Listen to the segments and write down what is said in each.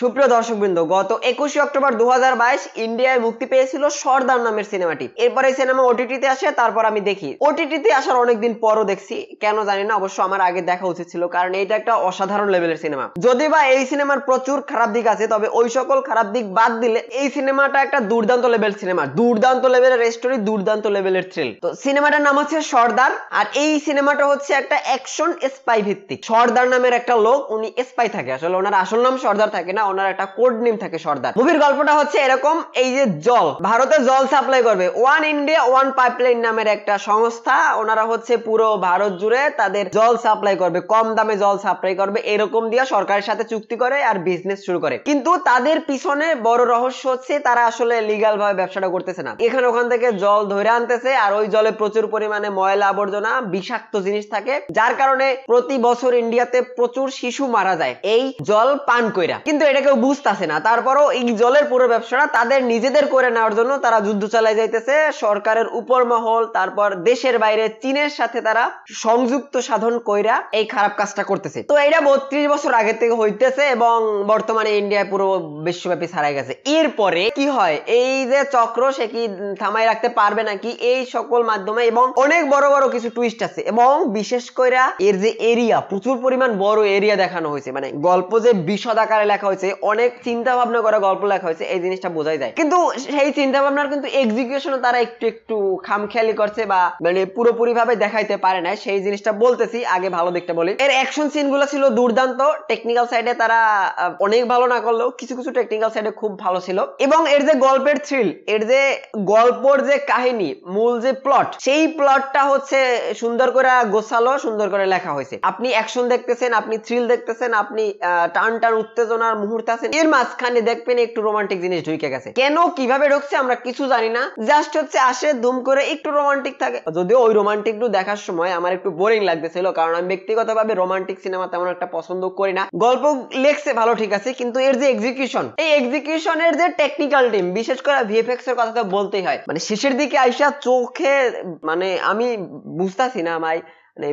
সুপ্রিয় দর্শকবৃন্দ, গত 21শে অক্টোবর 2022 ইন্ডিয়ায় মুক্তি পেয়েছিল সর্দার নামের সিনেমাটি। এরপর এই সিনেমা ওটিটিতে আসে, তারপর আমি দেখি। ওটিটিতে আসার অনেকদিন পরও দেখছি, কেন জানি না, অবশ্য আমার আগে দেখা উচিত ছিল, কারণ এটা একটা অসাধারণ লেভেলের সিনেমা। যদি বা এই সিনেমার প্রচুর খারাপ দিক আছে, তবে ওই সকল খারাপ দিক বাদ দিলে এই সিনেমাটা একটা দুর্দান্ত লেভেল সিনেমা, দুর্দান্ত লেভেলের স্টোরি, দুর্দান্ত লেভেলের থ্রিল। তো সিনেমাটার নাম হচ্ছে সর্দার, আর এই সিনেমাটা হচ্ছে একটা অ্যাকশন স্পাই ভিত্তিক। সর্দার নামের একটা লোক, উনি স্পাই থাকে, আসলে ওনার আসল নাম সর্দার থাকে না, ওনার একটা কোড নেম থাকে সর্দার। মুভির গল্পটা হচ্ছে এরকম, এই যে জল, ভারতে জল সাপ্লাই করবে ওয়ান ইন্ডিয়া ওয়ান পাইপলাইন নামের একটা সংস্থা। ওনারা হচ্ছে পুরো ভারত জুড়ে তাদের জল সাপ্লাই করবে, কম দামে জল সাপ্লাই করবে, এরকম দিয়ে সরকারের সাথে চুক্তি করে আর বিজনেস শুরু করে। কিন্তু তাদের পিছনে বড় রহস্য হচ্ছে তারা আসলে লিগ্যাল ভাবে ব্যবসাটা করতেছে না, এখানে ওখান থেকে জল ধরে আনতেছে, আর ওই জলে প্রচুর পরিমাণে ময়লা আবর্জনা, বিষাক্ত জিনিস থাকে, যার কারণে প্রতি বছর ইন্ডিয়াতে প্রচুর শিশু মারা যায় এই জল পান কইরা। কিন্তু এটা কেউ বুঝতেছে না। তারপরও এই জলের পুরো ব্যবসাটা তাদের নিজেদের করে নেওয়ার জন্য তারা যুদ্ধ চালাই যাইতেছে, সরকারের উপর মহল, তারপর দেশের বাইরে চীনের সাথে তারা সংযুক্ত সাধন কইরা এই খারাপ কাজটা করতেছে। তো এটা 32 বছর আগে থেকে হইতেছে এবং বর্তমানে ইন্ডিয়া পুরো বিশ্বব্যাপী ছাড়াই গেছে। এরপরে কি হয়, এই যে চক্র, সে কি থামাই রাখতে পারবে নাকি এই সকল মাধ্যমে, এবং অনেক বড় বড় কিছু টুইস্ট আছে, এবং বিশেষ করে এর যে এরিয়া, প্রচুর পরিমাণ বড় এরিয়া দেখানো হয়েছে, মানে গল্প যে বিশদ আকারে লেখা হয়েছে, অনেক চিন্তা ভাবনা করা গল্প লেখা হয়েছে, এই জিনিসটা বোঝাই যায়। কিন্তু সেই চিন্তা ভাবনার কিন্তু এক্সিকিউশন তারা একটু একটু খামখেয়ালি করছে, বা মানে পুরোপুরি ভাবে দেখাইতে পারে না, সেই জিনিসটা বলতেছি। আগে ভালো দিকটা বলি, এর অ্যাকশন সিনগুলো ছিল দুর্দান্ত। টেকনিক্যাল সাইডে তারা অনেক ভালো না করলেও কিছু কিছু টেকনিক্যাল সাইডে খুব ভালো ছিল, এবং এর যে গল্পের থ্রিল, এর যে গল্পর যে কাহিনী, মূল যে প্লট, সেই প্লটটা হচ্ছে সুন্দর করে গোছালো, সুন্দর করে লেখা হয়েছে। আপনি অ্যাকশন দেখতেছেন, আপনি থ্রিল দেখতেছেন, আপনি টান টান উত্তেজনার মুহূর্ত আছে, এর মাঝখানে দেখবেন একটু রোমান্টিক জিনিস ঢুকে গেছে। কেন, কিভাবে ঢুকছে আমরা কিছু জানি না, জাস্ট হচ্ছে আসে ধুম করে একটু রোমান্টিক থাকে। যদিও ওই রোমান্টিক দেখার সময় আমার একটু বোরিং লাগতেছিল, কারণ আমি ব্যক্তিগতভাবে রোমান্টিক সিনেমা তেমন একটা পছন্দ করি না। গল্প লেখছে ভালো ঠিক আছে, কিন্তু এর যে এক্সিকিউশন, এই এক্সিকিউশনের যে টেকনিক্যাল টিম, বিশেষ করে ভিএফএক্স এর কথা তো বলতেই হয়, মানে শেষের দিকে আইসা চোখে, মানে আমি বুঝতাছি না ভাই, মানে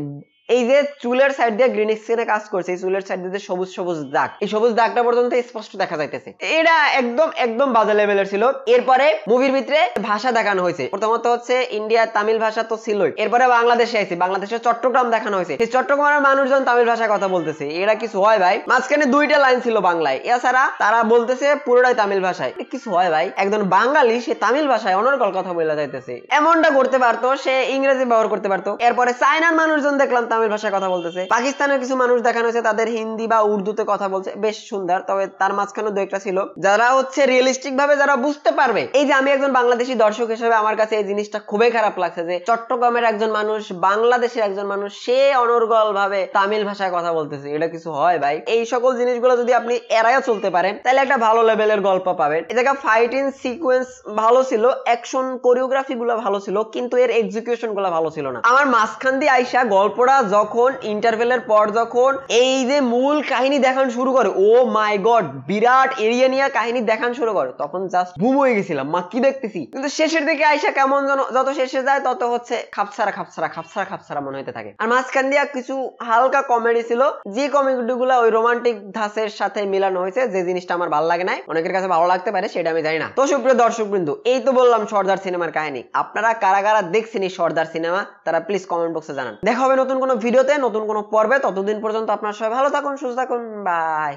এই যে চুলের সাইড দিয়ে গ্রিন স্ক্রিনে কাজ করছে, এই চুলের সাইড দিয়ে সবুজ সবুজ দাগ, এই সবুজ দাগটা পর্যন্ত স্পষ্ট দেখা যাইতেছে, এটা একদম একদম বাজে লেভেলের ছিল। এরপরে মুভির ভিতরে ভাষা দেখানো হয়েছে, প্রথমত হচ্ছে ইন্ডিয়া তামিল ভাষা তো ছিলই, এরপরে বাংলাদেশে আইছে, বাংলাদেশের চট্টগ্রাম দেখানো হয়েছে, সেই চট্টগ্রামের মানুষজন তামিল ভাষায় কথা বলতেছে, এটা কিছু হয় ভাই? মাঝখানে 2টা লাইন ছিল বাংলায়, এছাড়া তারা বলতেছে পুরোটাই তামিল ভাষায়, কিছু হয় ভাই? একজন বাঙালি সে তামিল ভাষায় অনর্গল কথা বলা যাইতেছে, এমনটা করতে পারতো, সে ইংরেজি ব্যবহার করতে পারতো। এরপরে চায়নার মানুষজন দেখলাম তামিল ভাষায় কথা বলতেছে, পাকিস্তানের কিছু মানুষ দেখানো হয়েছে তাদের হিন্দি বা উর্দুতে কথা বলছে, বেশ সুন্দর। তবে তার মাঝখানে দুইটা ছিল যারা হচ্ছে রিয়েলিস্টিক ভাবে যারা বুঝতে পারবে। এই যে আমি একজন বাংলাদেশী দর্শক হিসেবে আমার কাছে এই জিনিসটা খুবই খারাপ লাগছে যে চট্টগ্রামের একজন মানুষ, বাংলাদেশের একজন মানুষ, সে অনর্গল ভাবে তামিল ভাষায় কথা বলতেছে, এটা কিছু হয় ভাই? এই সকল জিনিসগুলো যদি আপনি এড়াইয়া চলতে পারেন তাহলে একটা ভালো লেভেলের গল্প পাবেন। এই জায়গা ফাইটিং সিকোয়েন্স ভালো ছিল, অ্যাকশন কোরিওগ্রাফি গুলো ভালো ছিল, কিন্তু এর এক্সিকিউশন গুলো ভালো ছিল না। আমার মাঝখান দিয়ে আইসা গল্পটা যখন ইন্টারভেলের পর যখন এই যে মূল কাহিনী দেখান শুরু করে, ও মাই গড, বিরাট এরিয়া নিয়ে কাহিনী দেখান শুরু করে, তখন জাস্ট বুম হয়ে গেছিলাম, মা কি দেখতেছি। কিন্তু শেষের দিকে আইসা কেমন যেন যত শেষে যায় তত হচ্ছে খাপছাড়া খাপছাড়া খাপছাড়া খাপছাড়া মনে হতে থাকে। আর মাঝখান দিয়ে কিছু হালকা কমেডি ছিল, যে কমেডি গুলা ওই রোমান্টিক ধাঁচের সাথে মিলানো হয়েছে, যে জিনিসটা আমার ভালো লাগে না, অনেকের কাছে ভালো লাগতে পারে, সেটা আমি জানি না। তো সুপ্রিয় দর্শক বিন্দু, এই তো বললাম সর্দার সিনেমার কাহিনী। আপনারা কারা কারা দেখছেন এই সর্দার সিনেমা, তারা প্লিজ কমেন্ট বক্সে জানান। দেখা হবে নতুন কোনো ভিডিওতে, নতুন কোনো পর্বে। ততদিন পর্যন্ত আপনারা সবাই ভালো থাকুন, সুস্থ থাকুন, বাই।